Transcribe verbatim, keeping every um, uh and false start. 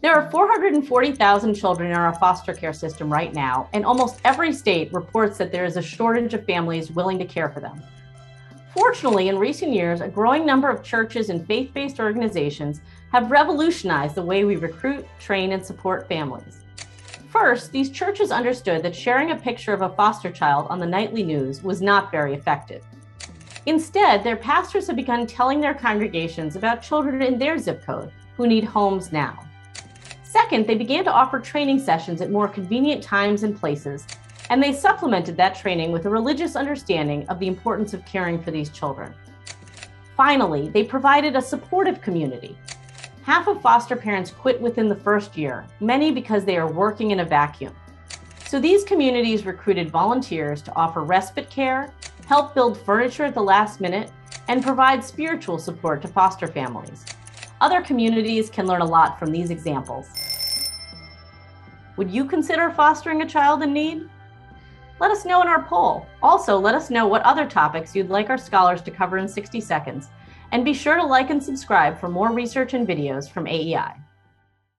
There are four hundred forty thousand children in our foster care system right now, and almost every state reports that there is a shortage of families willing to care for them. Fortunately, in recent years, a growing number of churches and faith-based organizations have revolutionized the way we recruit, train, and support families. First, these churches understood that sharing a picture of a foster child on the nightly news was not very effective. Instead, their pastors have begun telling their congregations about children in their zip code who need homes now. Second, they began to offer training sessions at more convenient times and places, and they supplemented that training with a religious understanding of the importance of caring for these children. Finally, they provided a supportive community. Half of foster parents quit within the first year, many because they are working in a vacuum. So these communities recruited volunteers to offer respite care, help build furniture at the last minute, and provide spiritual support to foster families. Other communities can learn a lot from these examples. Would you consider fostering a child in need? Let us know in our poll. Also, let us know what other topics you'd like our scholars to cover in sixty seconds. And be sure to like and subscribe for more research and videos from A E I.